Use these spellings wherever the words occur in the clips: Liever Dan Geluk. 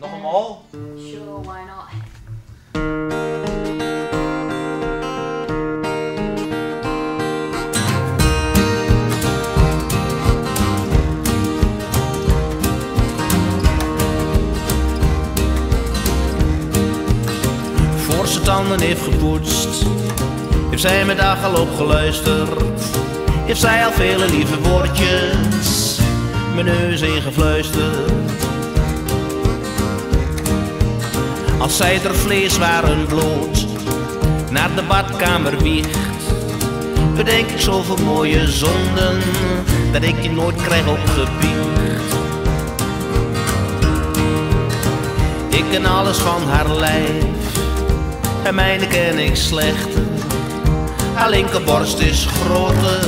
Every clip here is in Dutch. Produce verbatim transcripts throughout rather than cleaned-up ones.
Nog een mol? Sure, why not? Voor ze tanden heeft gepoetst, heeft zij met haar galop geluisterd. Heeft zij al vele lieve woordjes mijn neus ingefluisterd. Als zij ter vleeswaren bloot naar de badkamer wiegt, bedenk ik zoveel mooie zonden dat ik die nooit krijg opgebiecht. Ik ken alles van haar lijf en mijne ken ik slechter. Haar linkerborst is groter,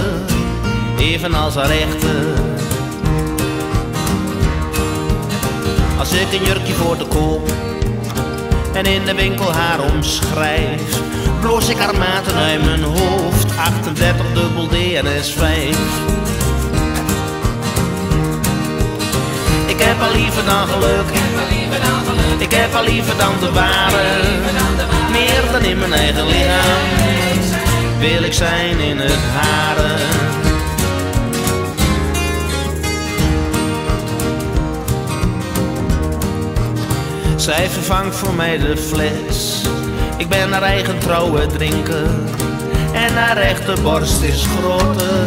evenals haar rechter. Als ik een jurkje voor te koop en in de winkel haar omschrijf, bloos ik haar maten uit mijn hoofd, achtendertig dubbel D N S vijf. Ik heb haar liever dan geluk, ik heb haar liever dan de ware. Meer dan in mijn eigen lichaam wil ik zijn in het hare. Zij vervangt voor mij de fles, ik ben haar eigen trouwe drinker. En haar rechterborst is groter,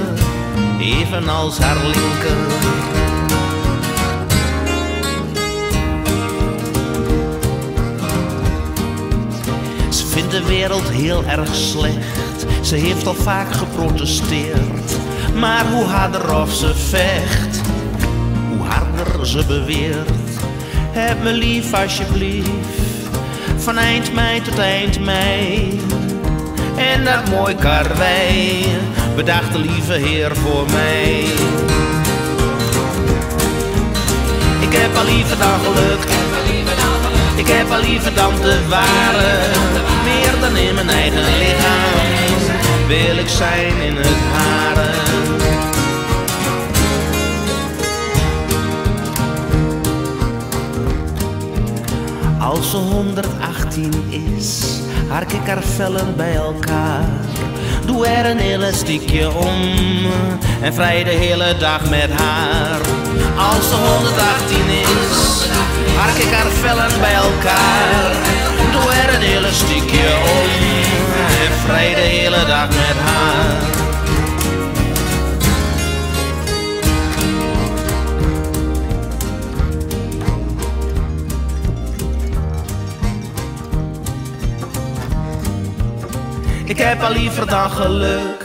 evenals haar linker. Ze vindt de wereld heel erg slecht, ze heeft al vaak geprotesteerd. Maar hoe harder of ze vecht, hoe harder ze beweert. Heb me lief alsjeblieft, van eind mei tot eind mei. En dat mooi karwei bedacht de lieve Heer voor mij. Ik heb al liever dan geluk, ik heb al liever dan de ware. Meer dan in mijn eigen lichaam wil ik zijn in het hare. Als ze honderdachttien is, hark ik haar vellen bij elkaar. Doe er een elastiekje om en vrij de hele dag met haar. Als ze honderdachttien is, hark ik haar vellen bij elkaar. Doe er een elastiekje om en vrij de hele dag met haar. Ik heb al liever dan geluk,